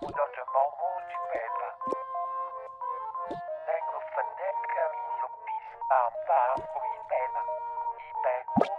bombardement multipède. Necrophaneca miniopis ampar ou ipède.